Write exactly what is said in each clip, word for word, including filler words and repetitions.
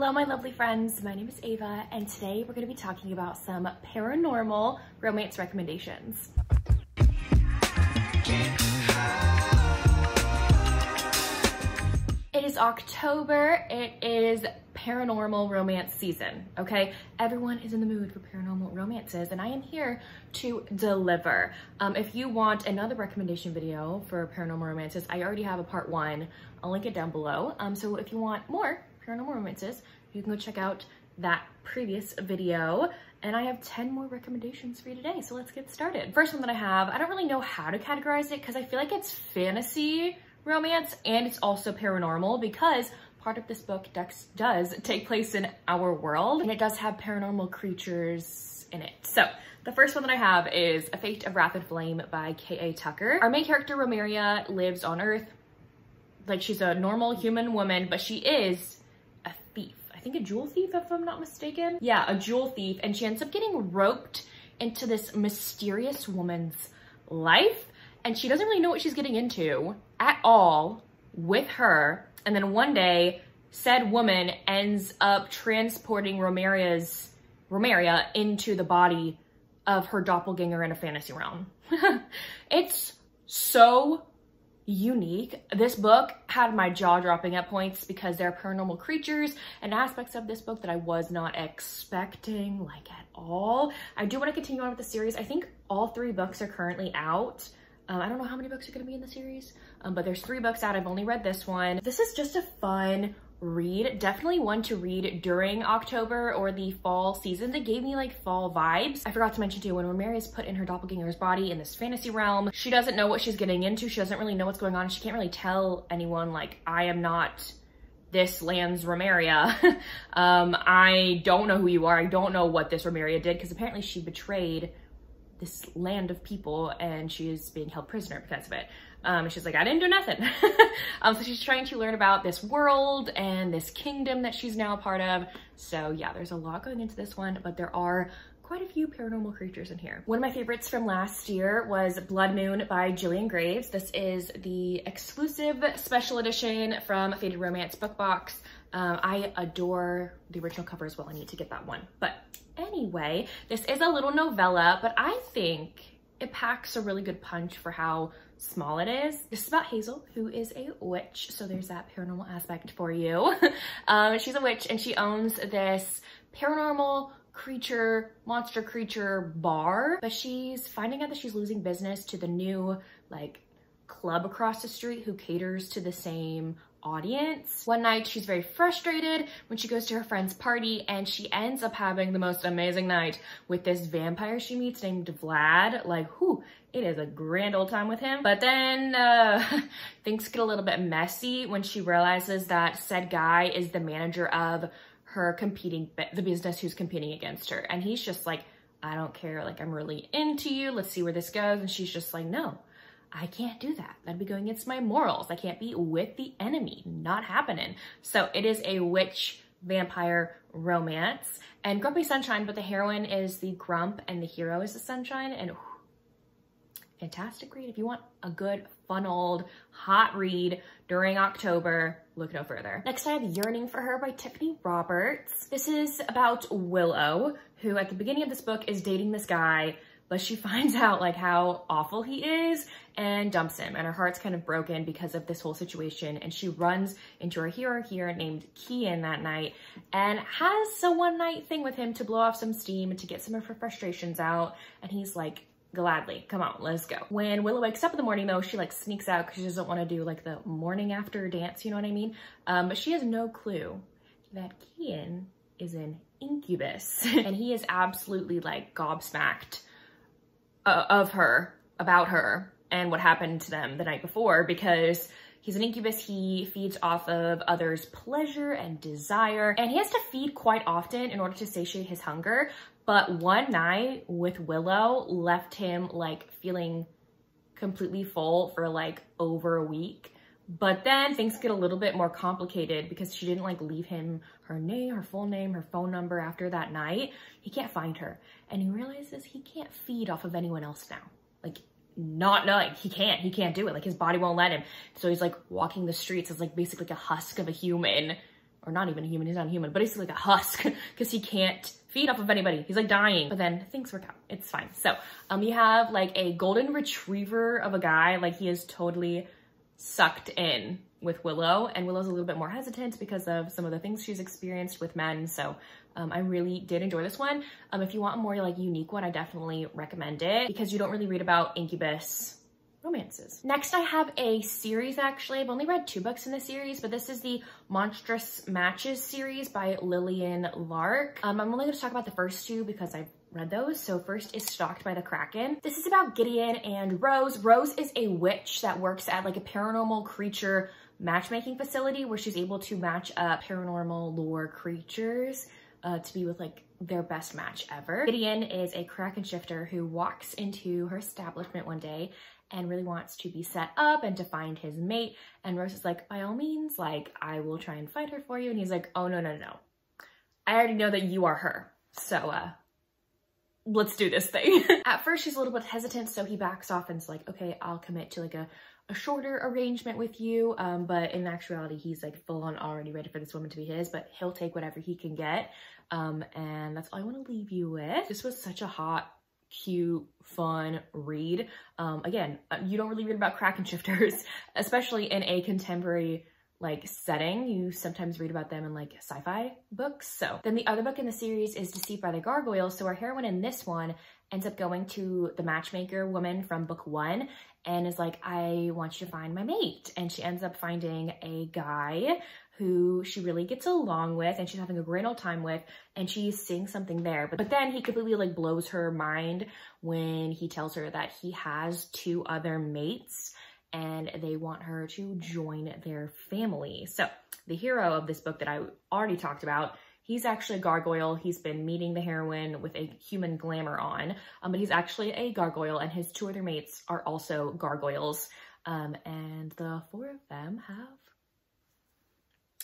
Hello my lovely friends, my name is Ava and today we're going to be talking about some paranormal romance recommendations. It is October, it is paranormal romance season, okay? Everyone is in the mood for paranormal romances and I am here to deliver. Um, if you want another recommendation video for paranormal romances, I already have a part one, I'll link it down below. Um, so if you want more paranormal romances, you can go check out that previous video. And I have ten more recommendations for you today, so let's get started. First one that I have, I don't really know how to categorize it because I feel like it's fantasy romance and it's also paranormal because part of this book does, does take place in our world and it does have paranormal creatures in it. So the first one that I have is A Fate of Wrath and Flame by K A Tucker. Our main character, Romeria, lives on Earth. Like, she's a normal human woman, but she is a thief. I think a jewel thief, if I'm not mistaken. Yeah, a jewel thief. And she ends up getting roped into this mysterious woman's life. And she doesn't really know what she's getting into at all with her. And then one day, said woman ends up transporting Romeria's, Romeria into the body of her doppelganger in a fantasy realm. It's so unique. This book had my jaw dropping at points because there are paranormal creatures and aspects of this book that I was not expecting, like, at all. I do want to continue on with the series. I think all three books are currently out. Um, I don't know how many books are going to be in the series, um, but there's three books out. I've only read this one. This is just a fun read. Definitely one to read during October or the fall seasons. It gave me like fall vibes. I forgot to mention too, when Romeria is put in her doppelganger's body in this fantasy realm, she doesn't know what she's getting into. She doesn't really know what's going on. She can't really tell anyone, like, I am not this land's Romeria. um, I don't know who you are. I don't know what this Romeria did, because apparently she betrayed this land of people and she is being held prisoner because of it. Um, and she's like, I didn't do nothing. um, so she's trying to learn about this world and this kingdom that she's now a part of. So yeah, there's a lot going into this one, but there are quite a few paranormal creatures in here. One of my favorites from last year was Blood Moon by Jillian Graves. This is the exclusive special edition from Fated Romance Book Box. Um, I adore the original cover as well. I need to get that one. But anyway, this is a little novella, but I think it packs a really good punch for how small it is. This is about Hazel, who is a witch, so there's that paranormal aspect for you. um, she's a witch and she owns this paranormal creature, monster creature bar, but she's finding out that she's losing business to the new, like, club across the street who caters to the same audience. One night she's very frustrated when she goes to her friend's party and she ends up having the most amazing night with this vampire she meets named Vlad. Like, whew, it is a grand old time with him. But then uh, things get a little bit messy when she realizes that said guy is the manager of her competing, the business who's competing against her. And he's just like, I don't care, like, I'm really into you, let's see where this goes. And she's just like, no, I can't do that. That'd be going against my morals. I can't be with the enemy. Not happening. So it is a witch vampire romance and grumpy sunshine, but the heroine is the grump and the hero is the sunshine. And whew, fantastic read. If you want a good, fun old, hot read during October, look no further. Next I have Yearning for Her by Tiffany Roberts. This is about Willow, who at the beginning of this book is dating this guy, but she finds out, like, how awful he is and dumps him, and her heart's kind of broken because of this whole situation, and she runs into her hero here named Kian that night and has a one night thing with him to blow off some steam and to get some of her frustrations out, and he's like, gladly, come on, let's go. When Willow wakes up in the morning though, she, like, sneaks out because she doesn't want to do, like, the morning after dance, you know what I mean? Um, but she has no clue that Kian is an incubus and he is absolutely, like, gobsmacked Uh, of her, about her, and what happened to them the night before, because he's an incubus. He feeds off of others' pleasure and desire, and he has to feed quite often in order to satiate his hunger. But one night with Willow left him, like, feeling completely full for, like, over a week. But then things get a little bit more complicated because she didn't, like, leave him her name, her full name, her phone number after that night. He can't find her. And he realizes he can't feed off of anyone else now. Like, not knowing, he can't, he can't do it. Like, his body won't let him. So he's, like, walking the streets as, like, basically like a husk of a human or not even a human, he's not a human, but he's like a husk because he can't feed off of anybody. He's like dying, but then things work out. It's fine. So um, you have like a golden retriever of a guy, like he is totally sucked in with Willow, and Willow's a little bit more hesitant because of some of the things she's experienced with men. So um, I really did enjoy this one. Um, if you want a more like unique one, I definitely recommend it because you don't really read about incubus romances. Next, I have a series actually. I've only read two books in the series, but this is the Monstrous Matches series by Lillian Lark. Um, I'm only going to talk about the first two because I've read those. So first is Stalked by the Kraken. This is about Gideon and Rose. Rose is a witch that works at like a paranormal creature matchmaking facility where she's able to match up paranormal lore creatures uh, to be with like their best match ever. Gideon is a Kraken shifter who walks into her establishment one day and really wants to be set up and to find his mate. And Rose is like, by all means, like, I will try and find her for you. And he's like, oh, no, no, no. I already know that you are her. So uh, let's do this thing. At first, she's a little bit hesitant. So he backs off and is like, okay, I'll commit to like a, a shorter arrangement with you. Um, but in actuality, he's like full on already ready for this woman to be his, but he'll take whatever he can get. Um, and that's all I want to leave you with. This was such a hot, cute, fun read. Um, again, you don't really read about Kraken shifters, especially in a contemporary like setting. You sometimes read about them in like sci-fi books. So then the other book in the series is Deceived by the Gargoyles. So our heroine in this one ends up going to the matchmaker woman from book one and is like, I want you to find my mate. And she ends up finding a guy who she really gets along with and she's having a great old time with, and she's seeing something there. But, but then he completely like blows her mind when he tells her that he has two other mates and they want her to join their family. So the hero of this book that I already talked about, he's actually a gargoyle. He's been meeting the heroine with a human glamour on, um, but he's actually a gargoyle and his two other mates are also gargoyles. Um, and the four of them have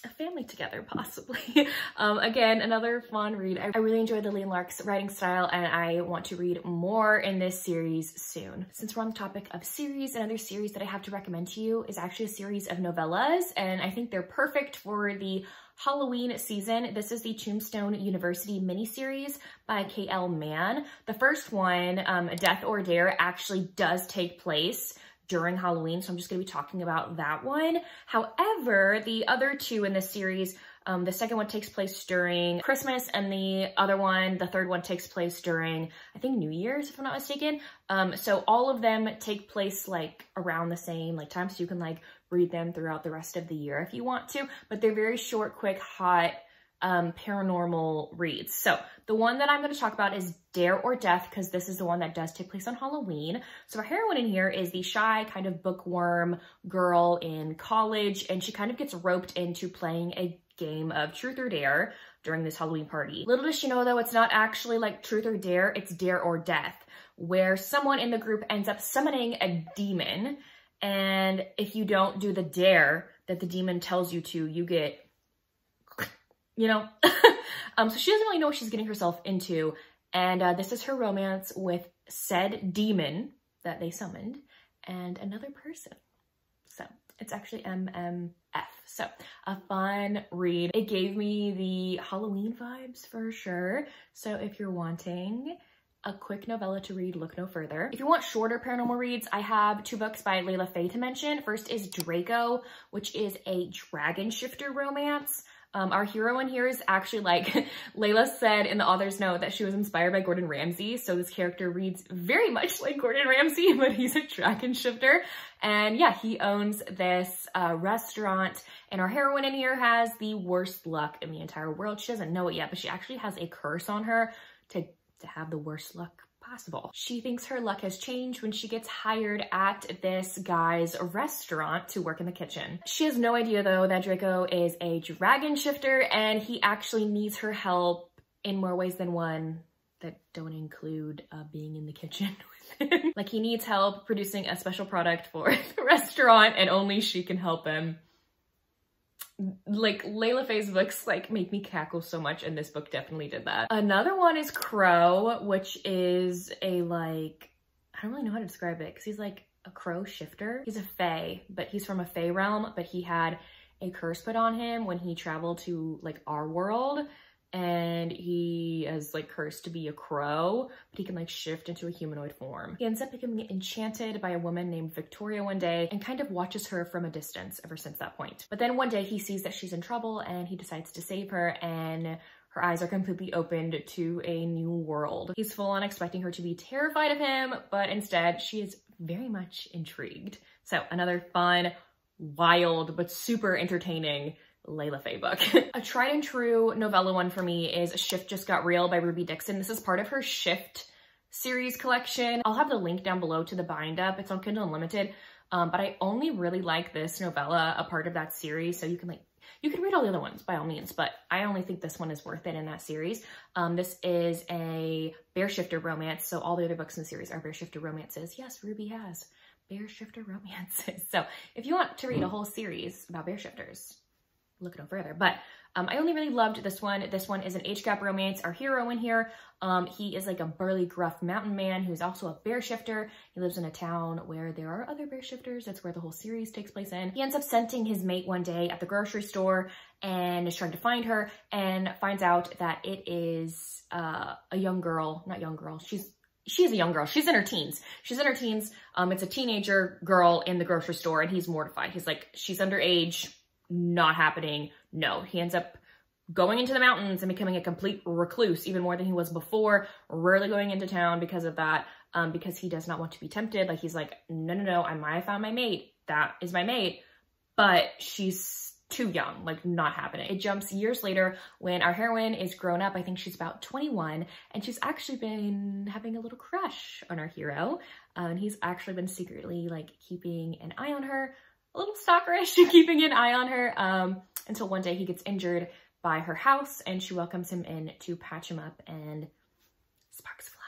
a family together, possibly. um, again, another fun read. I, I really enjoyed Lillian Lark's writing style and I want to read more in this series soon. Since we're on the topic of series, another series that I have to recommend to you is actually a series of novellas, and I think they're perfect for the Halloween season. This is the Tombstone University miniseries by K L Mann. The first one, um, Death or Dare, actually does take place during Halloween, so I'm just gonna be talking about that one. However, the other two in this series, um, the second one takes place during Christmas, and the other one, the third one, takes place during, I think, New Year's, if I'm not mistaken. Um, so all of them take place like around the same like time, so you can like read them throughout the rest of the year if you want to, but they're very short, quick, hot, um, paranormal reads. So the one that I'm going to talk about is Dare or Death, because this is the one that does take place on Halloween. So our heroine in here is the shy kind of bookworm girl in college, and she kind of gets roped into playing a game of truth or dare during this Halloween party. Little does she know though, it's not actually like truth or dare, it's Dare or Death, where someone in the group ends up summoning a demon, and if you don't do the dare that the demon tells you to, you get, you know, um, so she doesn't really know what she's getting herself into. And uh, this is her romance with said demon that they summoned and another person. So it's actually M M F. So a fun read. It gave me the Halloween vibes for sure. So if you're wanting a quick novella to read, look no further. If you want shorter paranormal reads, I have two books by Layla Faye to mention. First is Draco, which is a dragon shifter romance. Um, our hero in here is actually like, Layla said in the author's note that she was inspired by Gordon Ramsay. So this character reads very much like Gordon Ramsay, but he's a dragon shifter. And yeah, he owns this uh, restaurant, and our heroine in here has the worst luck in the entire world. She doesn't know it yet, but she actually has a curse on her to, to have the worst luck possible. She thinks her luck has changed when she gets hired at this guy's restaurant to work in the kitchen. She has no idea though that Draco is a dragon shifter, and he actually needs her help in more ways than one that don't include uh, being in the kitchen with him. Like, he needs help producing a special product for the restaurant, and only she can help him. Like, Layla Faye's books like make me cackle so much, and this book definitely did that. Another one is Crow, which is a like, I don't really know how to describe it because he's like a crow shifter. He's a fae, but he's from a fae realm, but he had a curse put on him when he traveled to like our world, and he is like cursed to be a crow, but he can like shift into a humanoid form. He ends up becoming enchanted by a woman named Victoria one day and kind of watches her from a distance ever since that point. But then one day he sees that she's in trouble and he decides to save her, and her eyes are completely opened to a new world. He's full on expecting her to be terrified of him, but instead she is very much intrigued. So another fun, wild, but super entertaining Layla Faye book. A tried and true novella one for me is A Shift Just Got Real by Ruby Dixon. This is part of her Shift series collection. I'll have the link down below to the bind up. It's on Kindle Unlimited, um, but I only really like this novella, a part of that series. So you can like, you can read all the other ones by all means, but I only think this one is worth it in that series. Um, this is a bear shifter romance. So all the other books in the series are bear shifter romances. Yes, Ruby has bear shifter romances. So if you want to read a whole series about bear shifters, look no further. But um, I only really loved this one. This one is an H gap romance. Our hero in here, um, he is like a burly, gruff mountain man who's also a bear shifter. He lives in a town where there are other bear shifters. That's where the whole series takes place in. He ends up scenting his mate one day at the grocery store and is trying to find her, and finds out that it is uh, a young girl, not young girl. She's She's a young girl. She's in her teens. She's in her teens. Um, it's a teenager girl in the grocery store, and he's mortified. He's like, she's underage. Not happening. No. He ends up going into the mountains and becoming a complete recluse, even more than he was before. Rarely going into town because of that, um, because he does not want to be tempted. Like, he's like, no, no, no, I might have found my mate. That is my mate. But she's too young, like not happening. It jumps years later when our heroine is grown up. I think she's about twenty-one, and she's actually been having a little crush on our hero. Uh, and he's actually been secretly like keeping an eye on her, a little stalkerish, keeping an eye on her, um, until one day he gets injured by her house and she welcomes him in to patch him up, and sparks fly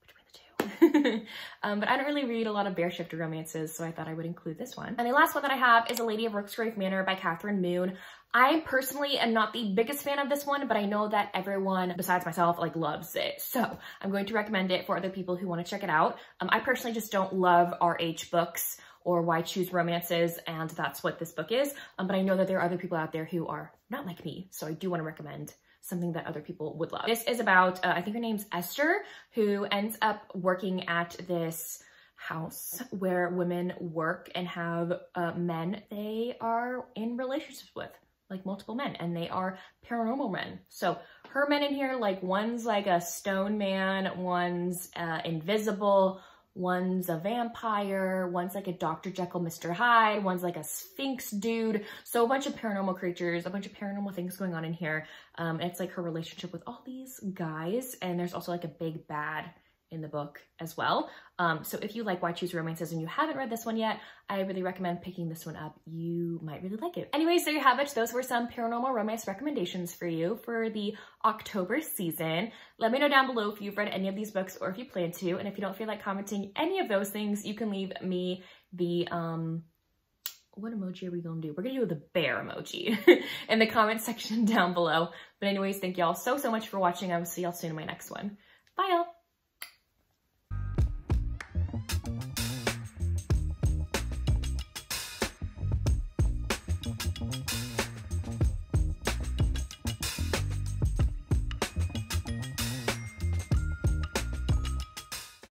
between the two. um, but I don't really read a lot of bear shifter romances, so I thought I would include this one. And the last one that I have is A Lady of Rooksgrave Manor by Catherine Moon. I personally am not the biggest fan of this one, but I know that everyone besides myself like loves it. So I'm going to recommend it for other people who want to check it out. Um, I personally just don't love R H books or why choose romances, and that's what this book is. Um, but I know that there are other people out there who are not like me, so I do want to recommend something that other people would love. This is about, uh, I think her name's Esther, who ends up working at this house where women work and have uh, men they are in relationships with, like multiple men, and they are paranormal men. So her men in here, like one's like a stone man, one's uh, invisible, one's a vampire, one's like a Doctor Jekyll, Mister Hyde, one's like a Sphinx dude. So a bunch of paranormal creatures, a bunch of paranormal things going on in here. Um, it's like her relationship with all these guys. And there's also like a big bad in the book as well. Um, so if you like why choose romances and you haven't read this one yet, I really recommend picking this one up. You might really like it. Anyways, there you have it. Those were some paranormal romance recommendations for you for the October season. Let me know down below if you've read any of these books or if you plan to. And if you don't feel like commenting any of those things, you can leave me the, um, what emoji are we gonna do? We're gonna do the bear emoji in the comment section down below. But anyways, thank y'all so, so much for watching. I will see y'all soon in my next one. Bye y'all.